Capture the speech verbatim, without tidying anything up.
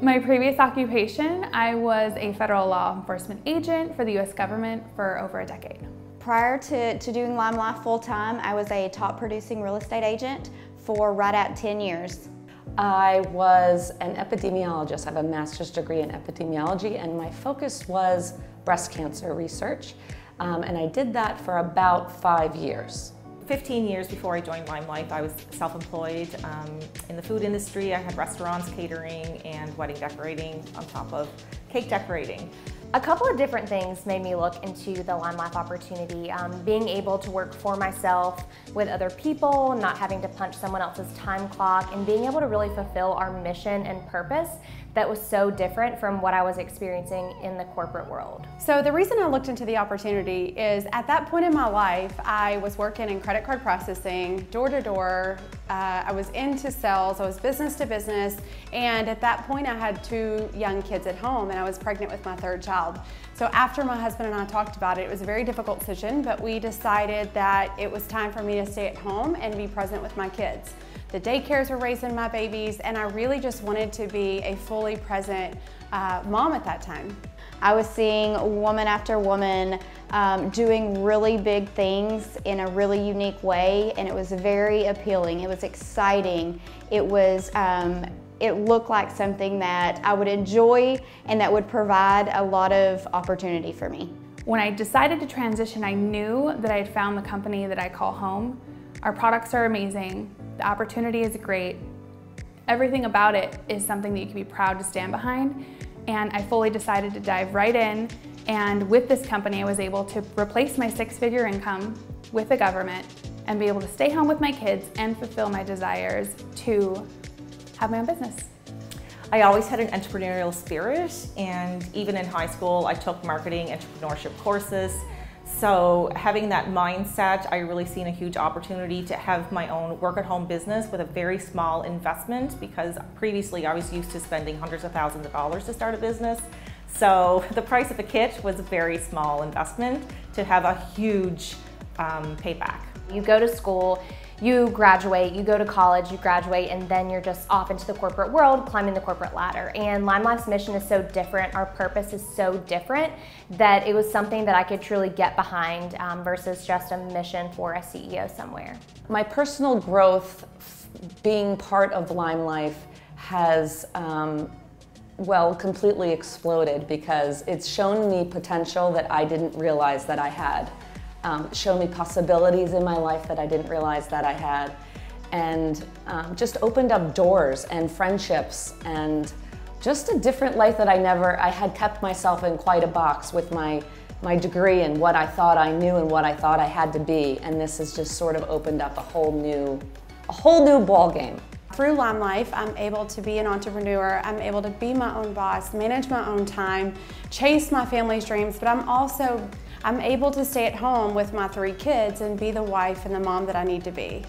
My previous occupation, I was a federal law enforcement agent for the U S government for over a decade. Prior to, to doing LimeLife full-time, I was a top-producing real estate agent for right at ten years. I was an epidemiologist. I have a master's degree in epidemiology, and my focus was breast cancer research, um, and I did that for about five years. fifteen years before I joined LimeLife, I was self-employed um, in the food industry. I had restaurants, catering, and wedding decorating on top of cake decorating. A couple of different things made me look into the LimeLife opportunity. Um, being able to work for myself with other people, not having to punch someone else's time clock, and being able to really fulfill our mission and purpose that was so different from what I was experiencing in the corporate world. So the reason I looked into the opportunity is at that point in my life, I was working in credit Credit card processing, door to door. Uh, I was into sales, I was business to business, and at that point I had two young kids at home and I was pregnant with my third child. So after my husband and I talked about it, it was a very difficult decision, but we decided that it was time for me to stay at home and be present with my kids. The daycares were raising my babies, and I really just wanted to be a fully present uh, mom at that time. I was seeing woman after woman um, doing really big things in a really unique way, and it was very appealing. It was exciting. It was, um, it looked like something that I would enjoy and that would provide a lot of opportunity for me. When I decided to transition, I knew that I had found the company that I call home. Our products are amazing. The opportunity is great. Everything about it is something that you can be proud to stand behind. And I fully decided to dive right in, and with this company I was able to replace my six-figure income with the government and be able to stay home with my kids and fulfill my desires to have my own business. I always had an entrepreneurial spirit, and even in high school I took marketing entrepreneurship courses. So having that mindset, I really seen a huge opportunity to have my own work-at-home business with a very small investment, because previously I was used to spending hundreds of thousands of dollars to start a business. So the price of a kit was a very small investment to have a huge um, payback. You go to school, you graduate, you go to college, you graduate, and then you're just off into the corporate world, climbing the corporate ladder. And LimeLife's mission is so different, our purpose is so different, that it was something that I could truly get behind um, versus just a mission for a C E O somewhere. My personal growth being part of LimeLife has, um, well, completely exploded, because it's shown me potential that I didn't realize that I had. Um, show me possibilities in my life that I didn't realize that I had, and um, just opened up doors and friendships and just a different life that I never, I had kept myself in quite a box with my, my degree and what I thought I knew and what I thought I had to be, and this has just sort of opened up a whole new, a whole new ball game. Through LimeLife, I'm able to be an entrepreneur, I'm able to be my own boss, manage my own time, chase my family's dreams, but I'm also, I'm able to stay at home with my three kids and be the wife and the mom that I need to be.